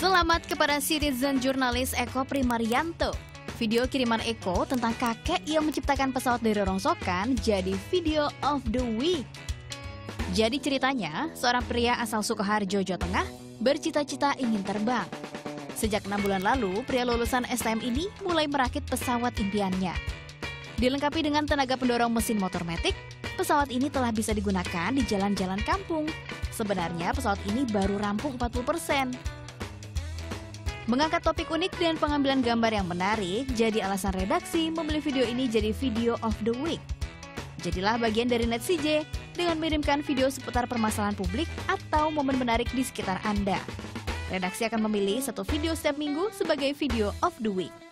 Selamat kepada citizen jurnalis Eko Primaryanto. Video kiriman Eko tentang kakek yang menciptakan pesawat dari rongsokan jadi video of the week. Jadi ceritanya, seorang pria asal Sukoharjo, Jawa Tengah bercita-cita ingin terbang. Sejak 6 bulan lalu, pria lulusan STM ini mulai merakit pesawat impiannya. Dilengkapi dengan tenaga pendorong mesin motor matic, pesawat ini telah bisa digunakan di jalan-jalan kampung. Sebenarnya pesawat ini baru rampung 40%. Mengangkat topik unik dan pengambilan gambar yang menarik, jadi alasan redaksi memilih video ini jadi video of the week. Jadilah bagian dari NetCJ dengan mengirimkan video seputar permasalahan publik atau momen menarik di sekitar Anda. Redaksi akan memilih satu video setiap minggu sebagai video of the week.